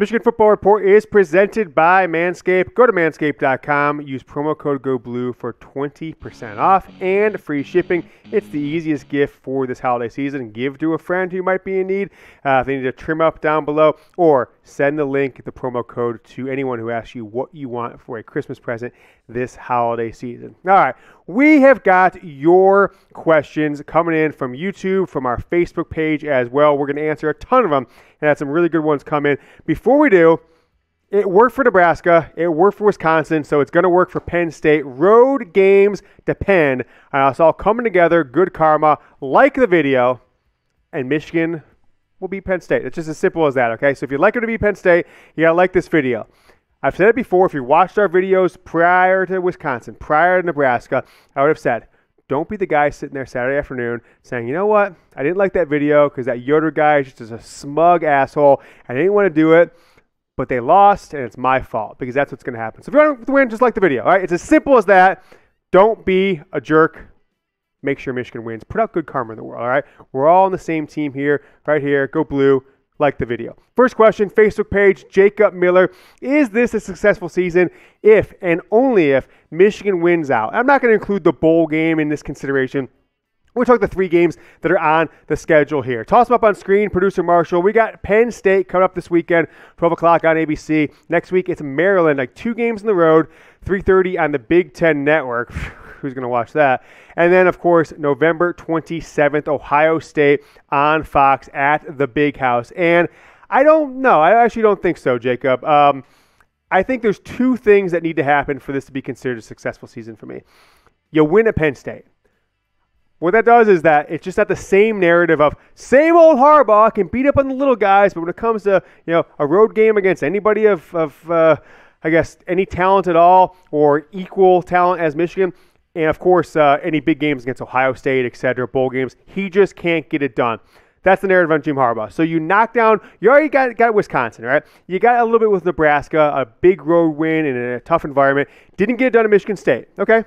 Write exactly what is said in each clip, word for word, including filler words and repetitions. Michigan Football Report is presented by Manscaped. Go to manscaped dot com. Use promo code GOBLUE for twenty percent off and free shipping. It's the easiest gift for this holiday season. Give to a friend who might be in need. Uh, if they need a trim up down below, or send the link, the promo code, to anyone who asks you what you want for a Christmas present this holiday season. All right. We have got your questions coming in from YouTube, from our Facebook page as well. We're going to answer a ton of them, and had some really good ones come in. Before we do, it worked for Nebraska. It worked for Wisconsin, so it's going to work for Penn State. Road games depend on us all coming together, good karma, like the video, and Michigan will beat Penn State. It's just as simple as that, okay? So if you'd like them to beat Penn State, you got to like this video. I've said it before, if you watched our videos prior to Wisconsin, prior to Nebraska, I would have said, don't be the guy sitting there Saturday afternoon saying, you know what, I didn't like that video because that Yoder guy is just a smug asshole. I didn't want to do it, but they lost, and it's my fault, because that's what's going to happen. So if you want to win, just like the video. All right? It's as simple as that. Don't be a jerk. Make sure Michigan wins. Put out good karma in the world. All right? We're all on the same team here, right here. Go blue. Like the video. First question, Facebook page, Jacob Miller. Is this a successful season if and only if Michigan wins out? I'm not going to include the bowl game in this consideration. We're talking the three games that are on the schedule here. Toss them up on screen, producer Marshall. We got Penn State coming up this weekend, twelve o'clock on A B C. Next week, it's Maryland, like two games on the road, three thirty on the Big Ten Network. Who's going to watch that? And then, of course, November twenty-seventh, Ohio State on Fox at the Big House. And I don't know. I actually don't think so, Jacob. Um, I think there's two things that need to happen for this to be considered a successful season for me. You win at Penn State. What that does is that it's just not the same narrative of same old Harbaugh can beat up on the little guys, but when it comes to, you know, a road game against anybody of, of uh, I guess, any talent at all or equal talent as Michigan, and, of course, uh, any big games against Ohio State, et cetera, bowl games. He just can't get it done. That's the narrative on Jim Harbaugh. So you knock down – you already got, got Wisconsin, right? You got a little bit with Nebraska, a big road win in a tough environment. Didn't get it done at Michigan State, okay?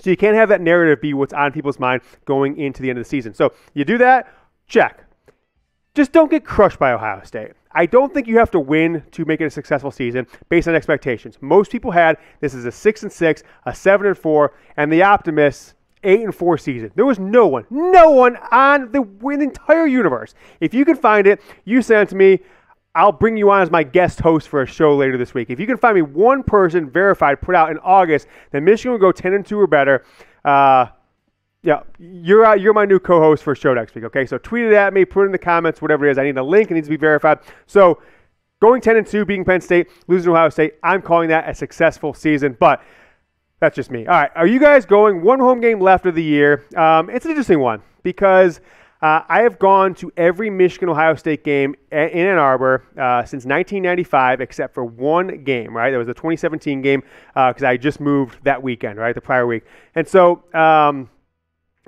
So you can't have that narrative be what's on people's mind going into the end of the season. So you do that, check. Just don't get crushed by Ohio State. I don't think you have to win to make it a successful season based on expectations. Most people had this is a six and six, a seven and four, and the optimists eight and four season. There was no one, no one on the, in the entire universe. If you can find it, you send it to me. I'll bring you on as my guest host for a show later this week. If you can find me one person verified put out in August, then Michigan will go ten and two or better. Uh, Yeah, you're uh, you're my new co-host for a show next week, okay? So tweet it at me, put it in the comments, whatever it is. I need a link. It needs to be verified. So going ten and two, beating Penn State, losing to Ohio State, I'm calling that a successful season, but that's just me. All right, are you guys going? One home game left of the year. Um, it's an interesting one because uh, I have gone to every Michigan-Ohio State game in Ann Arbor uh, since nineteen ninety-five except for one game, right? That was the twenty seventeen game because uh, I just moved that weekend, right, the prior week. And so um, –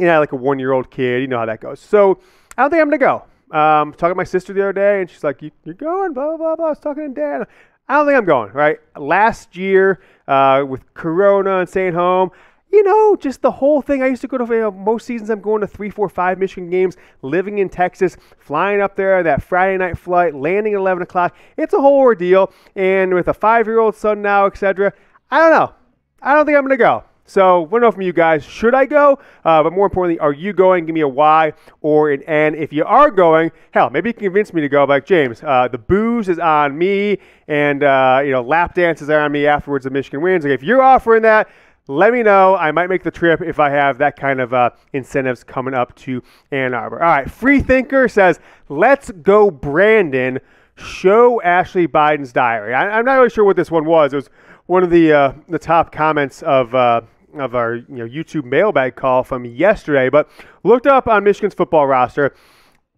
you know, like a one-year-old kid, you know how that goes. So I don't think I'm going to go. Um, I was talking to my sister the other day, and she's like, you, you're going, blah, blah, blah. I was talking to Dad. I don't think I'm going, right? Last year uh, with Corona and staying home, you know, just the whole thing. I used to go to, you know, most seasons I'm going to three, four, five Michigan games, living in Texas, flying up there, that Friday night flight, landing at eleven o'clock. It's a whole ordeal. And with a five-year-old son now, et cetera, I don't know. I don't think I'm going to go. So, want to know from you guys, should I go? Uh, but more importantly, are you going? Give me a why or an N. If you are going, hell, maybe you can convince me to go. Like, James, uh, the booze is on me, and uh, you know, lap dances are on me afterwards if Michigan wins. Like, if you're offering that, let me know. I might make the trip if I have that kind of uh, incentives coming up to Ann Arbor. All right, Free Thinker says, let's go, Brandon. Show Ashley Biden's diary. I, I'm not really sure what this one was. It was one of the uh, the top comments of uh, – of our, you know, YouTube mailbag call from yesterday, but looked up on Michigan's football roster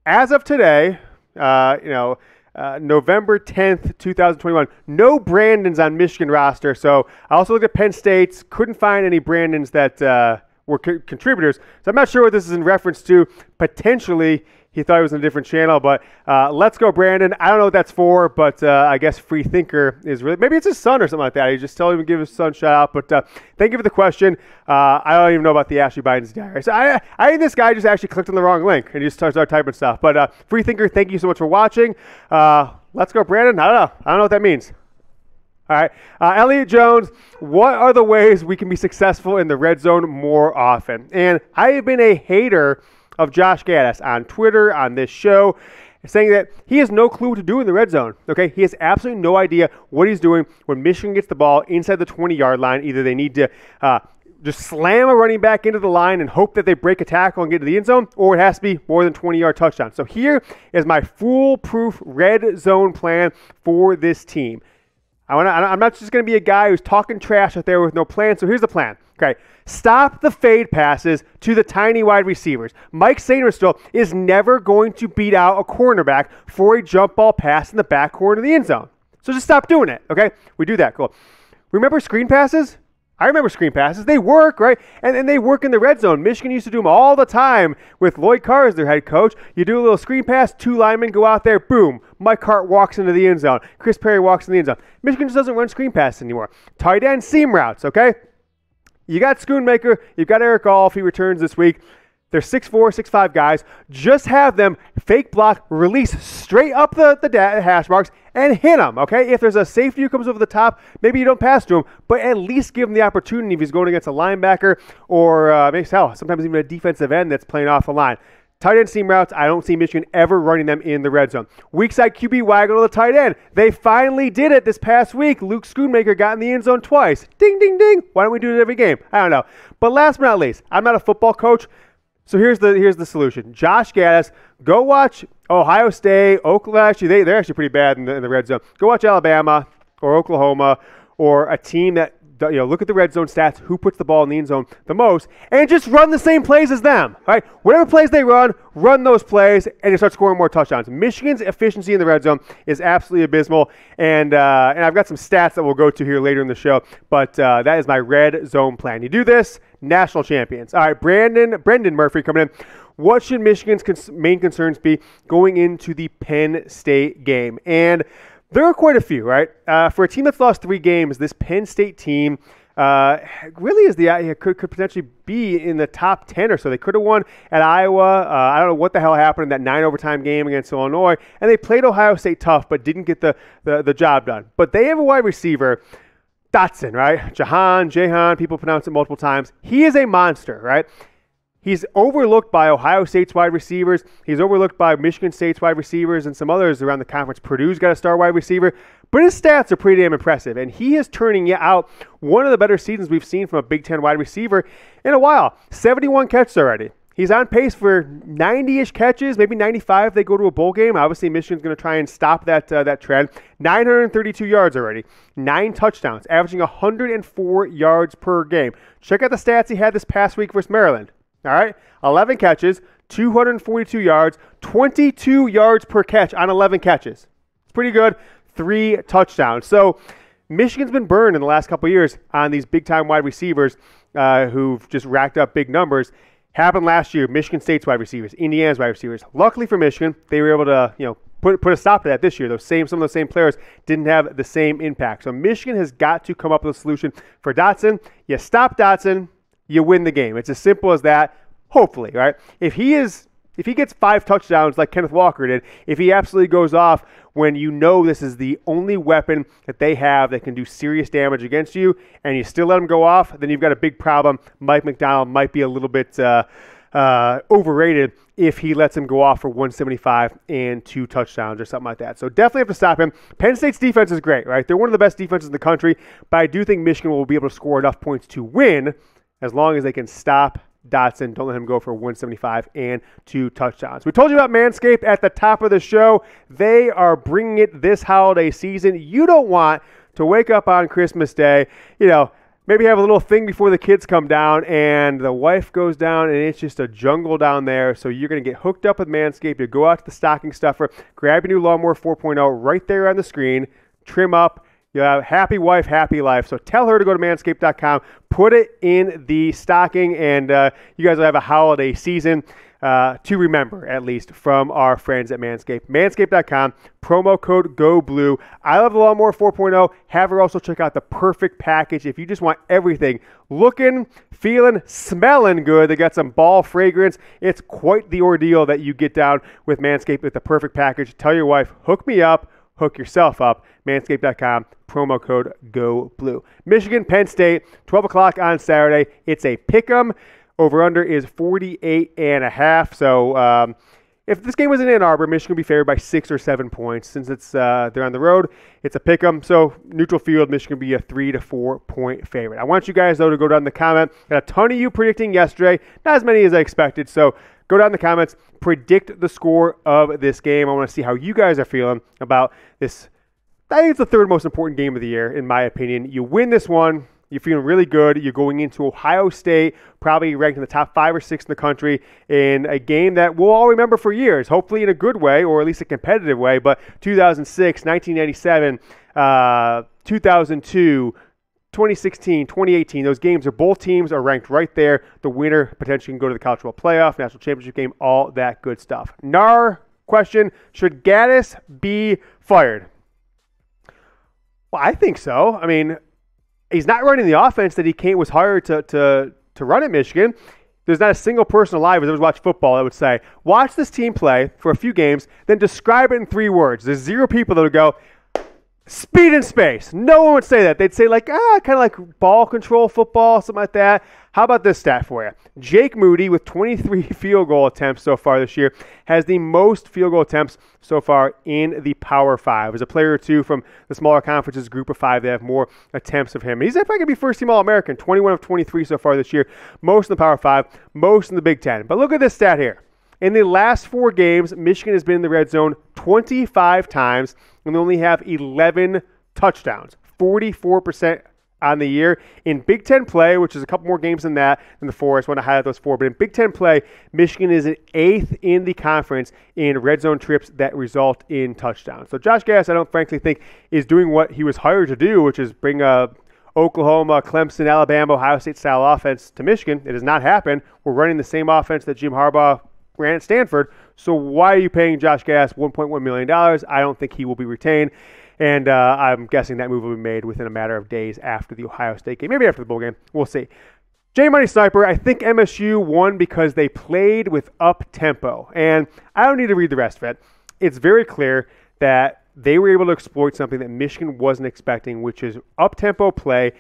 as of today, uh, you know, uh, November tenth, two thousand twenty-one, no Brandons on Michigan roster. So I also looked at Penn State's, couldn't find any Brandons that uh, were co contributors. So I'm not sure what this is in reference to. Potentially he thought it was in a different channel, but uh, let's go, Brandon. I don't know what that's for, but uh, I guess Free Thinker is really – maybe it's his son or something like that. He just told him to give his son a shout-out. But uh, thank you for the question. Uh, I don't even know about the Ashley Biden's diary. So I, I think this guy just actually clicked on the wrong link and just started typing stuff. But uh, Free Thinker, thank you so much for watching. Uh, Let's go, Brandon. I don't know. I don't know what that means. All right. Uh, Elliot Jones, what are the ways we can be successful in the red zone more often? And I have been a hater of Josh Gattis on Twitter, on this show, saying that he has no clue what to do in the red zone. Okay, he has absolutely no idea what he's doing when Michigan gets the ball inside the twenty-yard line. Either they need to uh, just slam a running back into the line and hope that they break a tackle and get to the end zone, or it has to be more than twenty-yard touchdown. So here is my foolproof red zone plan for this team. I wanna, I'm not just going to be a guy who's talking trash out there with no plan, so here's the plan. Okay, stop the fade passes to the tiny wide receivers. Mike Sainristil is never going to beat out a cornerback for a jump ball pass in the back corner of the end zone. So just stop doing it, okay? We do that, cool. Remember screen passes? I remember screen passes. They work, right? And, and they work in the red zone. Michigan used to do them all the time with Lloyd Carr as their head coach. You do a little screen pass, two linemen go out there, boom. Mike Hart walks into the end zone. Chris Perry walks in the end zone. Michigan just doesn't run screen passes anymore. Tight end seam routes, okay? You got Schoonmaker, you've got Eric All if he returns this week. They're six four, six five guys. Just have them fake block, release straight up the, the hash marks, and hit them, okay? If there's a safety who comes over the top, maybe you don't pass to him, but at least give him the opportunity if he's going against a linebacker or uh, maybe hell, sometimes even a defensive end that's playing off the line. Tight end seam routes, I don't see Michigan ever running them in the red zone. Weak side Q B wagon to the tight end. They finally did it this past week. Luke Schoonmaker got in the end zone twice. Ding, ding, ding. Why don't we do it every game? I don't know. But last but not least, I'm not a football coach, so here's the here's the solution. Josh Gattis, go watch Ohio State, Oklahoma. Actually, they, they're actually pretty bad in the, in the red zone. Go watch Alabama or Oklahoma or a team that, you know, look at the red zone stats, who puts the ball in the end zone the most, and just run the same plays as them, right? Whatever plays they run, run those plays, and you start scoring more touchdowns. Michigan's efficiency in the red zone is absolutely abysmal, and uh, and I've got some stats that we'll go to here later in the show, but uh, that is my red zone plan. You do this, national champions. All right, Brandon, Brendan Murphy coming in. What should Michigan's cons- main concerns be going into the Penn State game? And there are quite a few, right? Uh, for a team that's lost three games, this Penn State team uh, really is the could, could potentially be in the top ten or so. They could have won at Iowa. Uh, I don't know what the hell happened in that nine overtime game against Illinois, and they played Ohio State tough, but didn't get the the, the job done. But they have a wide receiver, Dotson, right? Jahan, Jahan, people pronounce it multiple times. He is a monster, right? He's overlooked by Ohio State's wide receivers. He's overlooked by Michigan State's wide receivers and some others around the conference. Purdue's got a star wide receiver. But his stats are pretty damn impressive, and he is turning out one of the better seasons we've seen from a Big Ten wide receiver in a while. seventy-one catches already. He's on pace for ninety-ish catches, maybe ninety-five if they go to a bowl game. Obviously, Michigan's going to try and stop that uh, that trend. nine hundred thirty-two yards already, nine touchdowns, averaging one hundred four yards per game. Check out the stats he had this past week versus Maryland. All right, eleven catches, two hundred forty-two yards, twenty-two yards per catch on eleven catches. It's pretty good. Three touchdowns. So Michigan's been burned in the last couple of years on these big-time wide receivers uh, who've just racked up big numbers. Happened last year, Michigan State's wide receivers, Indiana's wide receivers. Luckily for Michigan, they were able to, you know, Put, put a stop to that this year. Those same, some of those same players didn't have the same impact. So Michigan has got to come up with a solution for Dotson. You stop Dotson, you win the game. It's as simple as that, hopefully, right? If he is, if he gets five touchdowns like Kenneth Walker did, if he absolutely goes off when you know this is the only weapon that they have that can do serious damage against you, and you still let him go off, then you've got a big problem. Mike McDaniel might be a little bit uh, uh, overrated if he lets him go off for one seventy-five and two touchdowns or something like that. So definitely have to stop him. Penn State's defense is great, right? They're one of the best defenses in the country, but I do think Michigan will be able to score enough points to win as long as they can stop Dotson. Don't let him go for one seventy-five and two touchdowns. We told you about Manscaped at the top of the show. They are bringing it this holiday season. You don't want to wake up on Christmas Day, you know, maybe have a little thing before the kids come down and the wife goes down and it's just a jungle down there. So you're going to get hooked up with Manscaped. You go out to the stocking stuffer, grab your new Lawnmower four point oh right there on the screen, trim up. You have happy wife, happy life. So tell her to go to manscaped dot com, put it in the stocking, and uh, you guys will have a holiday season uh, to remember, at least, from our friends at Manscaped. Manscaped dot com, promo code GOBLUE. I love the Lawnmower four point oh. Have her also check out the perfect package. If you just want everything looking, feeling, smelling good, they got some ball fragrance. It's quite the ordeal that you get down with Manscaped with the perfect package. Tell your wife, hook me up. hook yourself up. Manscaped dot com, promo code GOBLUE. Michigan, Penn State, twelve o'clock on Saturday. It's a pick'em. Over-under is forty-eight and a half. So um, if this game was in Ann Arbor, Michigan would be favored by six or seven points. Since it's uh, they're on the road, it's a pick'em. So neutral field, Michigan would be a three to four point favorite. I want you guys though to go down in the comment. Got a ton of you predicting yesterday, not as many as I expected. So go down in the comments, predict the score of this game. I want to see how you guys are feeling about this. I think it's the third most important game of the year, in my opinion. You win this one, you're feeling really good. You're going into Ohio State, probably ranked in the top five or six in the country, in a game that we'll all remember for years, hopefully in a good way or at least a competitive way. But two thousand six, nineteen ninety-seven, uh, two thousand two, twenty sixteen, twenty eighteen, those games are both teams are ranked right there. The winner potentially can go to the College Football Playoff, National Championship game, all that good stuff. Nar question, should Gattis be fired? Well, I think so. I mean, he's not running the offense that he came, was hired to, to, to run at Michigan. There's not a single person alive who's ever watched football that would say, watch this team play for a few games, then describe it in three words. There's zero people that would go, speed and space. No one would say that. They'd say like, ah, kind of like ball control football, something like that. How about this stat for you? Jake Moody, with twenty-three field goal attempts so far this year, has the most field goal attempts so far in the Power Five. There's a player or two from the smaller conferences, Group of Five, that have more attempts of him. He's probably going to be first-team All-American, twenty-one of twenty-three so far this year, most in the Power Five, most in the Big Ten. But look at this stat here. In the last four games, Michigan has been in the red zone twenty-five times, and they only have eleven touchdowns, forty-four percent on the year. In Big Ten play, which is a couple more games than that, than the four, I just want to highlight those four, but in Big Ten play, Michigan is an eighth in the conference in red zone trips that result in touchdowns. So Josh Gattis, I don't frankly think, is doing what he was hired to do, which is bring a Oklahoma, Clemson, Alabama, Ohio State-style offense to Michigan. It has not happened. We're running the same offense that Jim Harbaugh Grant Stanford, so why are you paying Josh Gattis one point one million dollars? I don't think he will be retained, and uh, I'm guessing that move will be made within a matter of days after the Ohio State game, maybe after the bowl game. We'll see. J Money Sniper, I think M S U won because they played with up-tempo, and I don't need to read the rest of it. It's very clear that they were able to exploit something that Michigan wasn't expecting, which is up-tempo play,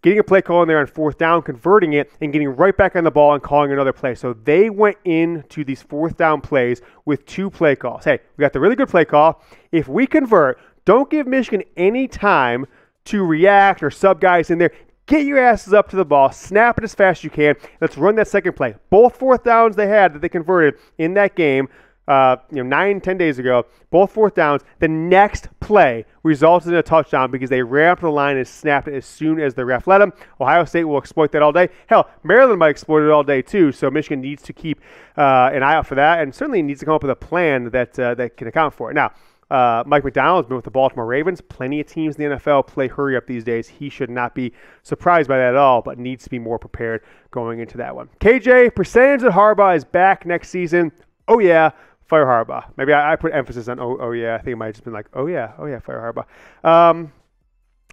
getting a play call in there on fourth down, converting it, and getting right back on the ball and calling another play. So they went into these fourth down plays with two play calls. Hey, we got the really good play call. If we convert, don't give Michigan any time to react or sub guys in there. Get your asses up to the ball. Snap it as fast as you can. Let's run that second play. Both fourth downs they had that they converted in that game, uh, you know, nine, ten days ago, both fourth downs, the next play resulted in a touchdown because they ran up the line and snapped it as soon as the ref let them. Ohio State will exploit that all day. Hell, Maryland might exploit it all day too, so Michigan needs to keep uh, an eye out for that, and certainly needs to come up with a plan that uh, that can account for it. Now, uh, Mike McDaniel has been with the Baltimore Ravens. Plenty of teams in the N F L play hurry up these days. He should not be surprised by that at all, but needs to be more prepared going into that one. K J, percentage that Harbaugh is back next season. Oh, yeah. Fire Harbaugh. Maybe I, I put emphasis on, oh, oh, yeah. I think it might have just been like, oh, yeah, oh, yeah, fire Harbaugh. Um,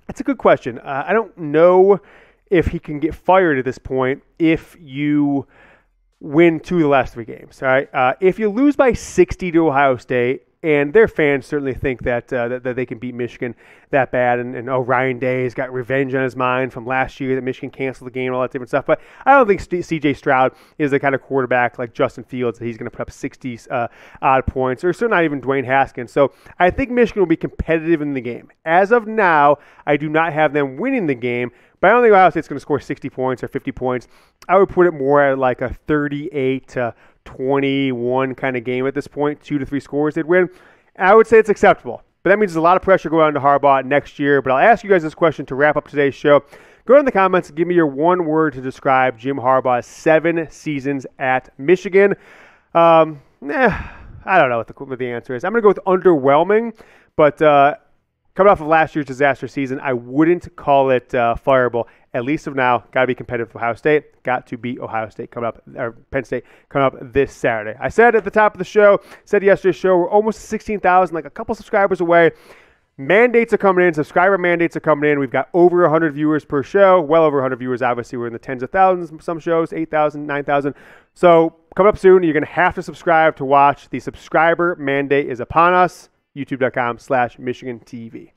that's a good question. Uh, I don't know if he can get fired at this point if you win two of the last three games. All right? Uh, if you lose by sixty to Ohio State, and their fans certainly think that, uh, that that they can beat Michigan that bad. And, and oh, Ryan Day has got revenge on his mind from last year that Michigan canceled the game and all that different stuff. But I don't think C J Stroud is the kind of quarterback like Justin Fields that he's going to put up sixty-odd uh, points, or certainly not even Dwayne Haskins. So I think Michigan will be competitive in the game. As of now, I do not have them winning the game, but I don't think Ohio State's going to score sixty points or fifty points. I would put it more at like a thirty-eight to twenty-one kind of game at this point. Two to three scores they'd win. I would say it's acceptable, but that means there's a lot of pressure going on to Harbaugh next year. But I'll ask you guys this question to wrap up today's show. Go down in the comments and give me your one word to describe Jim Harbaugh's seven seasons at Michigan. Um, eh, I don't know what the, what the answer is. I'm going to go with underwhelming, but uh, coming off of last year's disaster season, I wouldn't call it uh, fireable. At least of now, got to be competitive with Ohio State. Got to beat Ohio State coming up, or Penn State coming up this Saturday. I said at the top of the show, said yesterday's show, we're almost sixteen thousand, like a couple subscribers away. Mandates are coming in. Subscriber mandates are coming in. We've got over one hundred viewers per show, well over one hundred viewers. Obviously, we're in the tens of thousands, some shows, eight thousand, nine thousand. So coming up soon, you're going to have to subscribe to watch. The subscriber mandate is upon us. youtube dot com slash Michigan T V.